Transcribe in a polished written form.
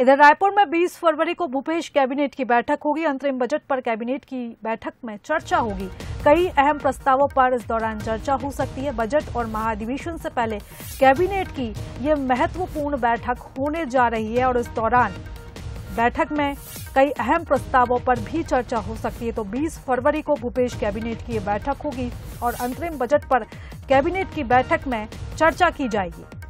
इधर रायपुर में 20 फरवरी को भूपेश कैबिनेट की बैठक होगी। अंतरिम बजट पर कैबिनेट की बैठक में चर्चा होगी। कई अहम प्रस्तावों पर इस दौरान चर्चा हो सकती है। बजट और महाधिवेशन से पहले कैबिनेट की ये महत्वपूर्ण बैठक होने जा रही है और इस दौरान बैठक में कई अहम प्रस्तावों पर भी चर्चा हो सकती है। तो 20 फरवरी को भूपेश कैबिनेट की ये बैठक होगी और अंतरिम बजट पर कैबिनेट की बैठक में चर्चा की जाएगी।